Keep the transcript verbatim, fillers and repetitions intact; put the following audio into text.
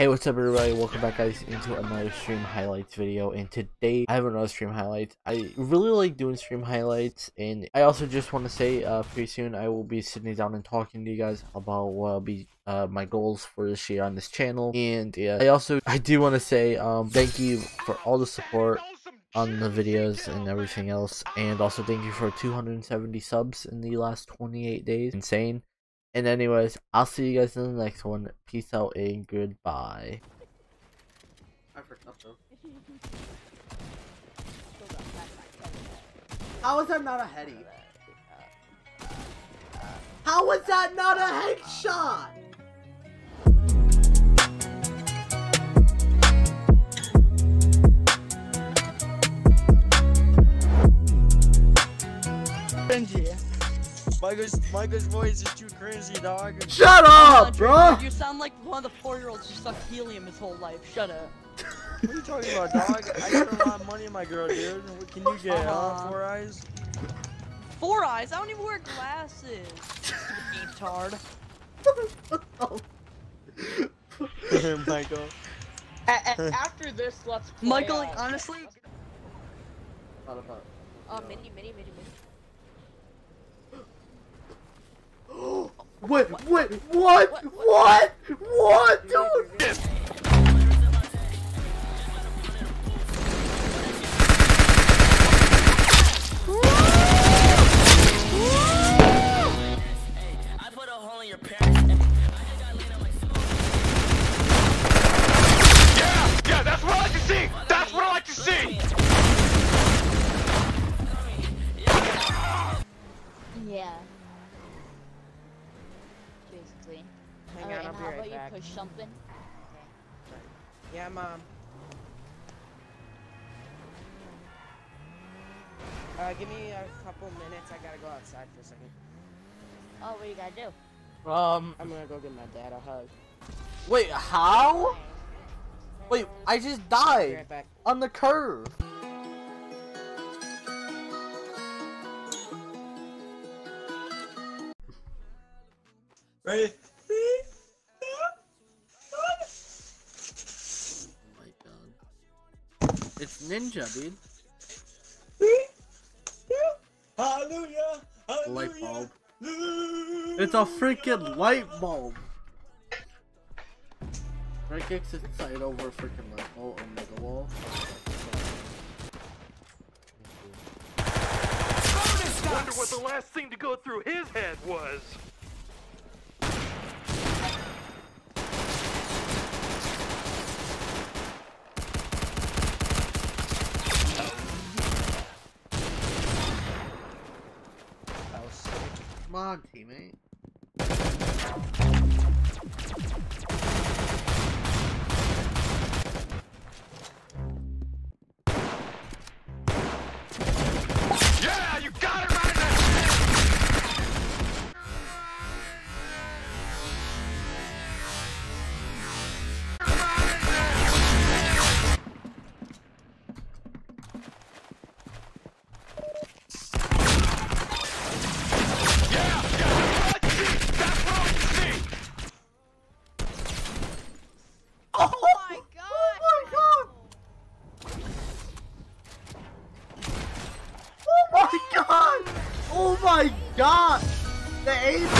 Hey, what's up everybody, welcome back guys into another stream highlights video, and today I have another stream highlights. I really like doing stream highlights, and I also just want to say uh pretty soon I will be sitting down and talking to you guys about what will be uh my goals for this year on this channel. And yeah, I also I do want to say um thank you for all the support on the videos and everything else, and also thank you for two hundred seventy subs in the last twenty-eight days. Insane. And anyways, I'll see you guys in the next one. Peace out and goodbye. I forgot though. How is that not a heady? How is that not a headshot? Benji. Michael's, Michael's voice is too crazy, dog. Shut up, bro! You sound like one of the four-year-olds who sucked helium his whole life. Shut up. What are you talking about, dog? I got a lot of money in my girl, dude. What can you get, uh, huh? Four eyes? Four eyes? I don't even wear glasses. Retard. Michael. A a after this, let's play. Michael, out. honestly. Oh, uh, mini, mini, mini, mini. What? What? What? What? What? What? What? Dude! Yes. Woo! Woo! I put a hole in your parents and I just got laid on my soul. Yeah! Yeah, that's what I like to see! That's what I like to see! Yeah. Basically. Hang on, right, I'll be right back. How about you push something? Okay. Yeah, Mom. Uh, give me a couple minutes. I gotta go outside for a second. Oh, what do you gotta do? Um, I'm gonna go give my dad a hug. Wait, how? Wait, I just died right back. On the curve. Ready? Oh my god. It's Ninja, dude. Hallelujah! Hallelujah! Light bulb. It's a freaking light bulb! Right kicks inside over a freaking light bulb and make a wall. I wonder what the last thing to go through his head was. Come on, teammate. Yeah, you got it right in that shit! Oh my god! The aim